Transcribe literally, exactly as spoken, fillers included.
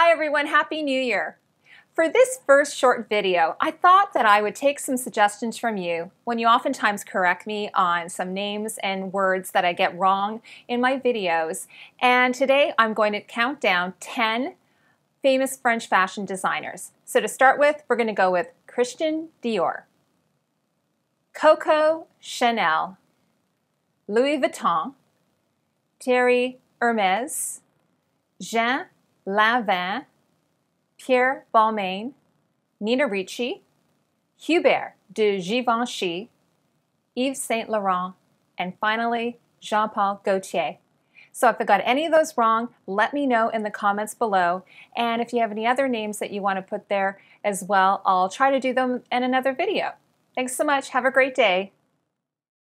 Hi everyone, Happy New Year! For this first short video, I thought that I would take some suggestions from you when you oftentimes correct me on some names and words that I get wrong in my videos. And today I'm going to count down ten famous French fashion designers. So to start with, we're going to go with Christian Dior, Coco Chanel, Louis Vuitton, Thierry Hermès, Jeanne Lanvin, Pierre Balmain, Nina Ricci, Hubert de Givenchy, Yves Saint Laurent, and finally Jean-Paul Gaultier. So if I got any of those wrong, let me know in the comments below. And if you have any other names that you want to put there as well, I'll try to do them in another video. Thanks so much. Have a great day.